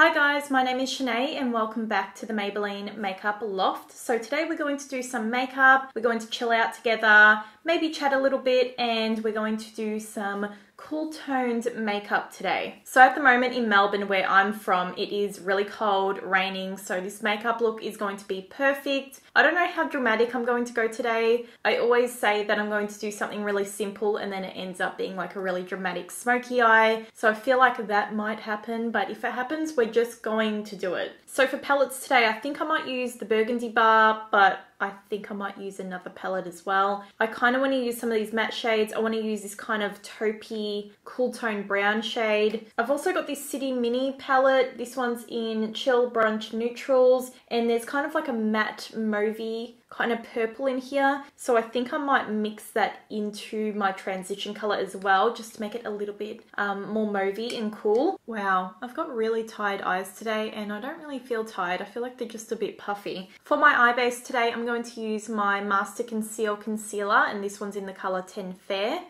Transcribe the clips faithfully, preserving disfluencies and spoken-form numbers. Hi guys, my name is Shanae and welcome back to the Maybelline Makeup Loft. So today we're going to do some makeup, we're going to chill out together, maybe chat a little bit, and we're going to do some cool toned makeup today. So at the moment in Melbourne, where I'm from, it is really cold, raining, so this makeup look is going to be perfect. I don't know how dramatic I'm going to go today. I always say that I'm going to do something really simple and then it ends up being like a really dramatic smoky eye. So I feel like that might happen, but if it happens, we're just going to do it. So for palettes today, I think I might use the burgundy bar, but I think I might use another palette as well. I kind of want to use some of these matte shades. I want to use this kind of taupey, cool tone brown shade. I've also got this City Mini palette. This one's in Chill Brunch Neutrals, and there's kind of like a matte mauvey kind of purple in here. So I think I might mix that into my transition color as well, just to make it a little bit um, more mauvey and cool. Wow, I've got really tired eyes today and I don't really feel tired. I feel like they're just a bit puffy. For my eye base today, I'm going to use my Master Conceal Concealer, and this one's in the color ten Fair.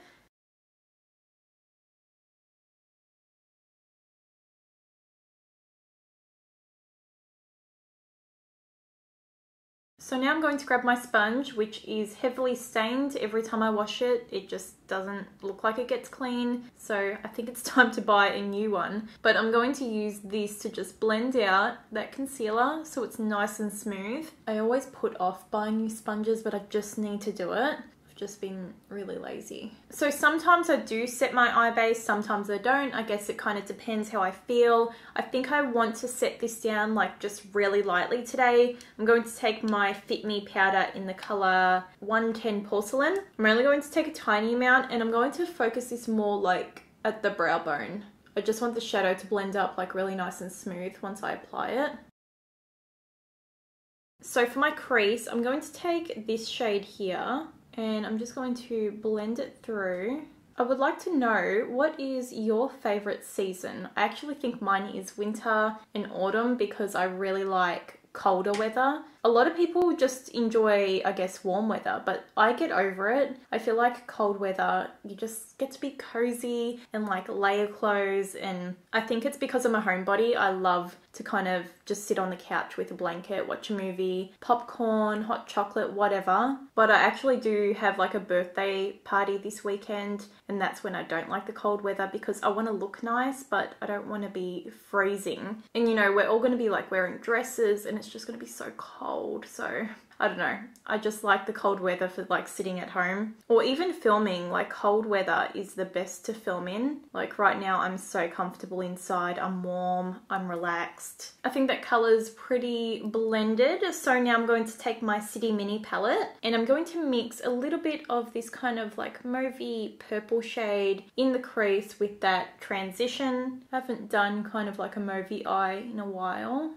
So now I'm going to grab my sponge, which is heavily stained. Every time I wash it, it just doesn't look like it gets clean. So I think it's time to buy a new one. But I'm going to use this to just blend out that concealer so it's nice and smooth. I always put off buying new sponges, but I just need to do it. Just been really lazy. So sometimes I do set my eye base, sometimes I don't. I guess it kind of depends how I feel. I think I want to set this down like just really lightly today. I'm going to take my Fit Me powder in the color one ten Porcelain. I'm only going to take a tiny amount and I'm going to focus this more like at the brow bone. I just want the shadow to blend up like really nice and smooth once I apply it. So for my crease, I'm going to take this shade here, and I'm just going to blend it through. I would like to know, what is your favorite season? I actually think mine is winter and autumn because I really like colder weather. A lot of people just enjoy, I guess, warm weather, but I get over it. I feel like cold weather, you just get to be cozy and like layer clothes, and I think it's because I'm a homebody. I love to kind of just sit on the couch with a blanket, watch a movie, popcorn, hot chocolate, whatever. But I actually do have like a birthday party this weekend, and that's when I don't like the cold weather because I want to look nice, but I don't want to be freezing. And you know, we're all going to be like wearing dresses and it's just going to be so cold. So I don't know, I just like the cold weather for like sitting at home or even filming. Like cold weather is the best to film in. Like right now I'm so comfortable inside, I'm warm, I'm relaxed. I think that color's pretty blended. So now I'm going to take my City Mini palette and I'm going to mix a little bit of this kind of like mauvey purple shade in the crease with that transition. I haven't done kind of like a mauvey eye in a while.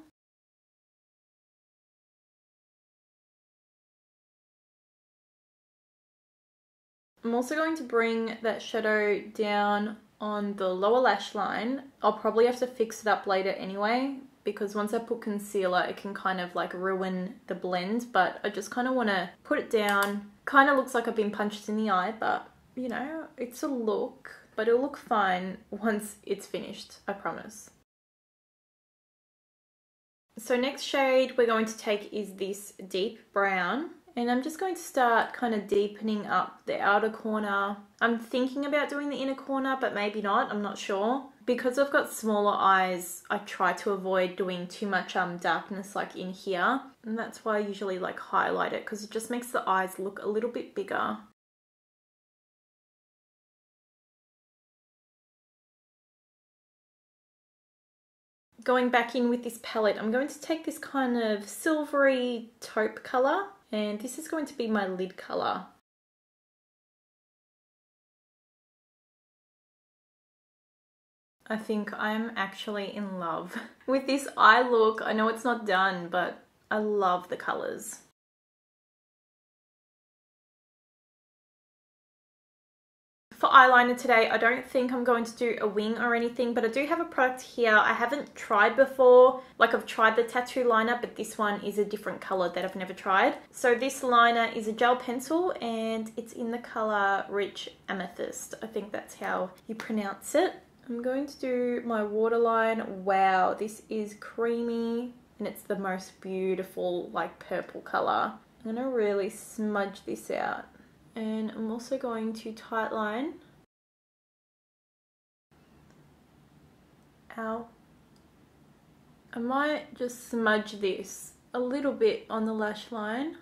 I'm also going to bring that shadow down on the lower lash line. I'll probably have to fix it up later anyway, because once I put concealer, it can kind of like ruin the blend, but I just kind of want to put it down. Kind of looks like I've been punched in the eye, but you know, it's a look, but it'll look fine once it's finished, I promise. So next shade we're going to take is this deep brown. And I'm just going to start kind of deepening up the outer corner. I'm thinking about doing the inner corner, but maybe not, I'm not sure. Because I've got smaller eyes, I try to avoid doing too much um, darkness like in here. And that's why I usually like highlight it, because it just makes the eyes look a little bit bigger. Going back in with this palette, I'm going to take this kind of silvery taupe color. And this is going to be my lid color. I think I'm actually in love with this eye look. I know it's not done, but I love the colors. For eyeliner today, I don't think I'm going to do a wing or anything, but I do have a product here I haven't tried before. Like I've tried the tattoo liner, but this one is a different color that I've never tried. So this liner is a gel pencil and it's in the color Rich Amethyst. I think that's how you pronounce it. I'm going to do my waterline. Wow, this is creamy and it's the most beautiful like purple colour. I'm going to really smudge this out. And I'm also going to tightline. Ow. I might just smudge this a little bit on the lash line.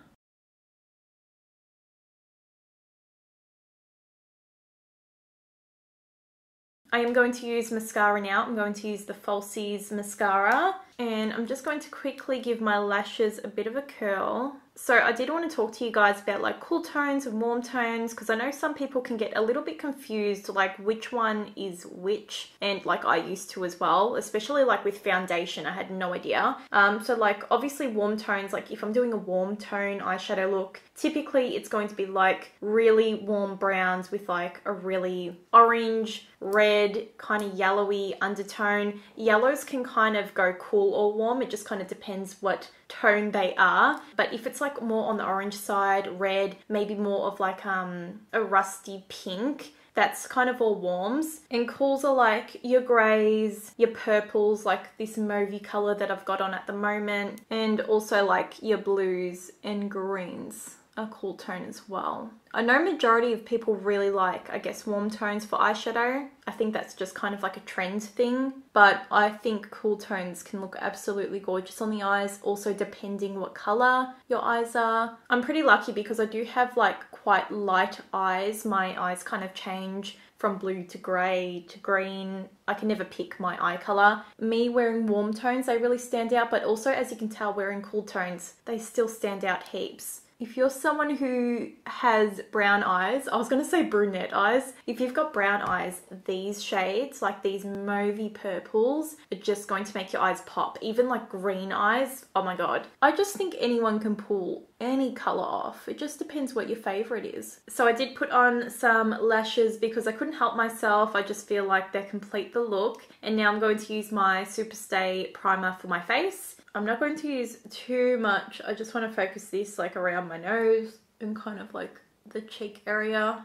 I am going to use mascara now. I'm going to use the Falsies mascara, and I'm just going to quickly give my lashes a bit of a curl. So I did want to talk to you guys about like cool tones and warm tones, because I know some people can get a little bit confused like which one is which, and like I used to as well, especially like with foundation. I had no idea. Um, so like obviously warm tones, like if I'm doing a warm tone eyeshadow look, typically it's going to be like really warm browns with like a really orange, red, kind of yellowy undertone. Yellows can kind of go cool or warm. It just kind of depends what tone they are. But if it's like more on the orange side, red, maybe more of like um a rusty pink, that's kind of all warms. And cools are like your greys, your purples, like this mauvey color that I've got on at the moment, and also like your blues and greens. A cool tone as well. I know majority of people really like, I guess, warm tones for eyeshadow. I think that's just kind of like a trend thing, but I think cool tones can look absolutely gorgeous on the eyes, also depending what color your eyes are. I'm pretty lucky because I do have like quite light eyes. My eyes kind of change from blue to grey to green. I can never pick my eye colour. Me wearing warm tones, they really stand out, but also as you can tell wearing cool tones, they still stand out heaps. If you're someone who has brown eyes, I was going to say brunette eyes, if you've got brown eyes, these shades, like these mauvey purples, are just going to make your eyes pop. Even like green eyes, oh my god. I just think anyone can pull any colour off. It just depends what your favourite is. So I did put on some lashes because I couldn't help myself. I just feel like they complete the look. And now I'm going to use my Superstay primer for my face. I'm not going to use too much. I just want to focus this like around my nose and kind of like the cheek area.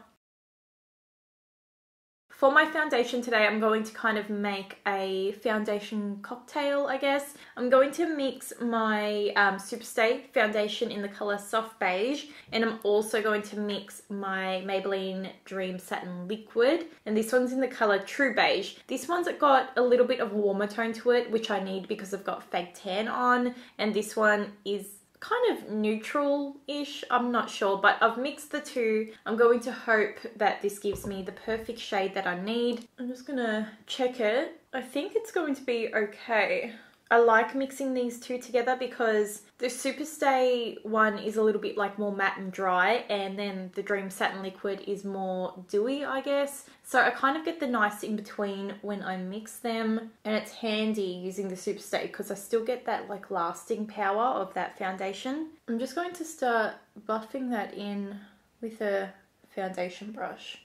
For my foundation today, I'm going to kind of make a foundation cocktail, I guess. I'm going to mix my um, Superstay foundation in the colour Soft Beige, and I'm also going to mix my Maybelline Dream Satin Liquid, and this one's in the colour True Beige. This one's got a little bit of a warmer tone to it, which I need because I've got fake tan on, and this one is kind of neutral-ish, I'm not sure, but I've mixed the two. I'm going to hope that this gives me the perfect shade that I need. I'm just gonna check it. I think it's going to be okay. I like mixing these two together because the Superstay one is a little bit like more matte and dry, and then the Dream Satin Liquid is more dewy, I guess. So I kind of get the nice in between when I mix them, and it's handy using the Superstay because I still get that like lasting power of that foundation. I'm just going to start buffing that in with a foundation brush.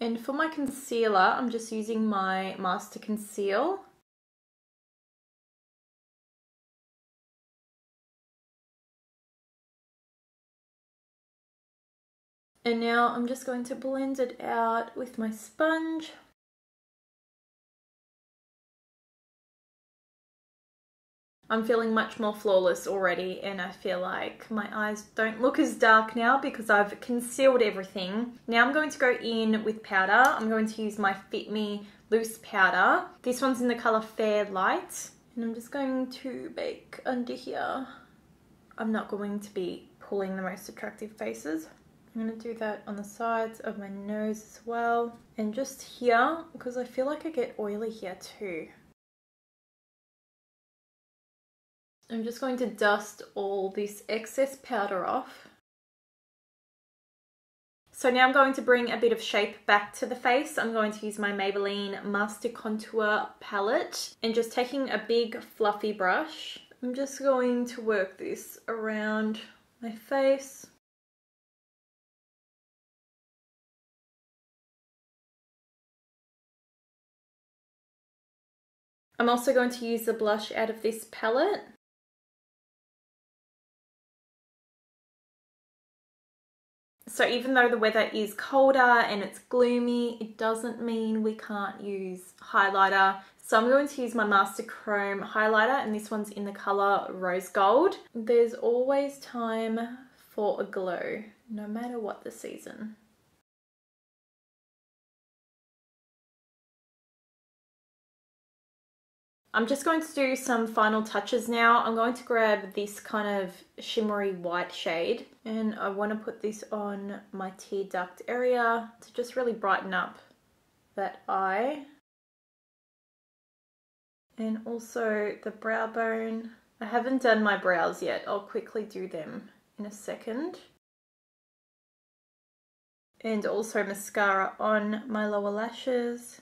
And for my concealer, I'm just using my Master Conceal. And now I'm just going to blend it out with my sponge. I'm feeling much more flawless already, and I feel like my eyes don't look as dark now because I've concealed everything. Now I'm going to go in with powder. I'm going to use my Fit Me loose powder. This one's in the colour Fair Light, and I'm just going to bake under here. I'm not going to be pulling the most attractive faces. I'm going to do that on the sides of my nose as well, and just here because I feel like I get oily here too. I'm just going to dust all this excess powder off. So now I'm going to bring a bit of shape back to the face. I'm going to use my Maybelline Master Contour palette, and just taking a big fluffy brush, I'm just going to work this around my face. I'm also going to use the blush out of this palette. So even though the weather is colder and it's gloomy, it doesn't mean we can't use highlighter. So I'm going to use my Master Chrome highlighter, and this one's in the color Rose Gold. There's always time for a glow, no matter what the season. I'm just going to do some final touches now. I'm going to grab this kind of shimmery white shade, and I want to put this on my tear duct area to just really brighten up that eye. And also the brow bone. I haven't done my brows yet. I'll quickly do them in a second. And also mascara on my lower lashes.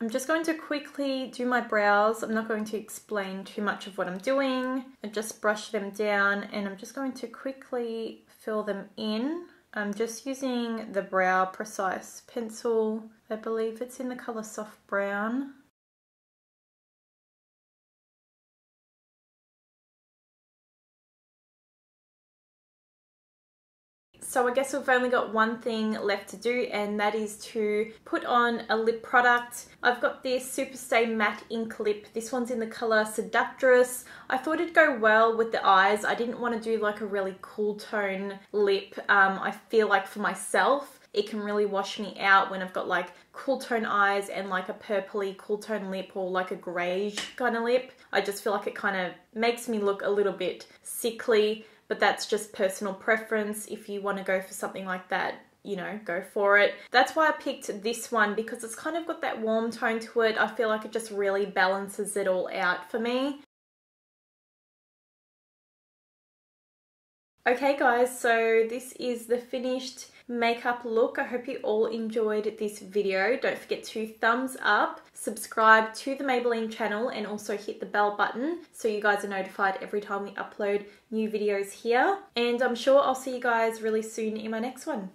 I'm just going to quickly do my brows. I'm not going to explain too much of what I'm doing. I just brush them down, and I'm just going to quickly fill them in. I'm just using the Brow Precise pencil. I believe it's in the color Soft Brown. So I guess we've only got one thing left to do, and that is to put on a lip product. I've got this Superstay Matte Ink Lip. This one's in the colour Seductress. I thought it'd go well with the eyes. I didn't want to do like a really cool tone lip. Um, I feel like for myself, it can really wash me out when I've got like cool tone eyes and like a purpley cool tone lip, or like a greyish kind of lip. I just feel like it kind of makes me look a little bit sickly. But that's just personal preference. If you want to go for something like that, you know, go for it. That's why I picked this one, because it's kind of got that warm tone to it. I feel like it just really balances it all out for me. Okay guys, so this is the finished makeup look. I hope you all enjoyed this video. Don't forget to thumbs up, subscribe to the Maybelline channel, and also hit the bell button so you guys are notified every time we upload new videos here. And I'm sure I'll see you guys really soon in my next one.